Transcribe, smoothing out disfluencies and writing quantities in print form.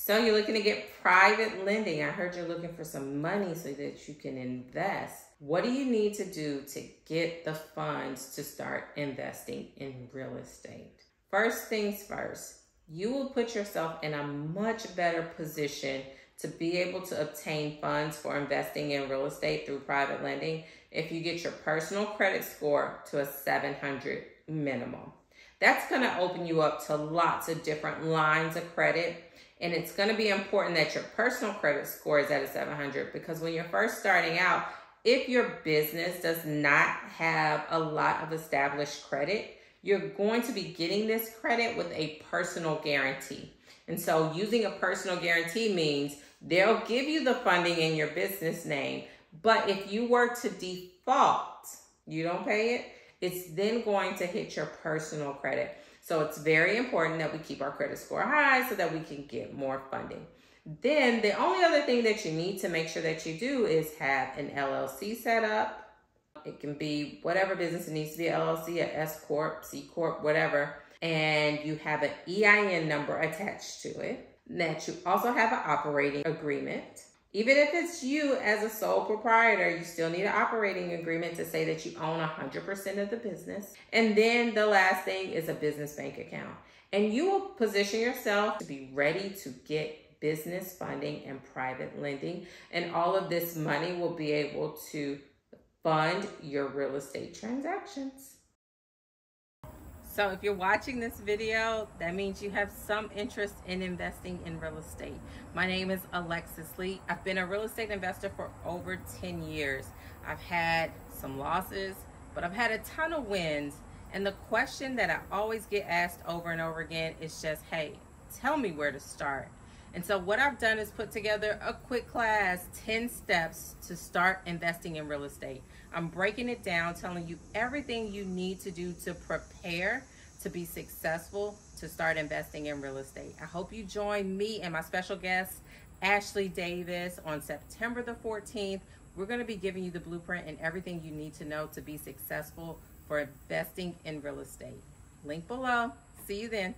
So you're looking to get private lending. I heard you're looking for some money so that you can invest. What do you need to do to get the funds to start investing in real estate? First things first, you will put yourself in a much better position to be able to obtain funds for investing in real estate through private lending if you get your personal credit score to a 700 minimum. That's going to open you up to lots of different lines of credit. And it's going to be important that your personal credit score is at a 700, because when you're first starting out, if your business does not have a lot of established credit, you're going to be getting this credit with a personal guarantee. And so using a personal guarantee means they'll give you the funding in your business name, but if you were to default, you don't pay it, it's then going to hit your personal credit. So it's very important that we keep our credit score high so that we can get more funding. Then the only other thing that you need to make sure that you do is have an LLC set up. It can be whatever business it needs to be, an LLC, an S Corp, C Corp, whatever. And you have an EIN number attached to it. That you also have an operating agreement. Even if it's you as a sole proprietor, you still need an operating agreement to say that you own 100% of the business. And then the last thing is a business bank account. And you will position yourself to be ready to get business funding and private lending. And all of this money will be able to fund your real estate transactions. So if you're watching this video, that means you have some interest in investing in real estate. My name is Alexis Lee. I've been a real estate investor for over 10 years. I've had some losses, but I've had a ton of wins. And the question that I always get asked over and over again is just, hey, tell me where to start. And so what I've done is put together a quick class, 10 steps to start investing in real estate. I'm breaking it down, telling you everything you need to do to prepare to be successful to start investing in real estate. I hope you join me and my special guest, Ashley Davis, on September the 14th. We're going to be giving you the blueprint and everything you need to know to be successful for investing in real estate. Link below. See you then.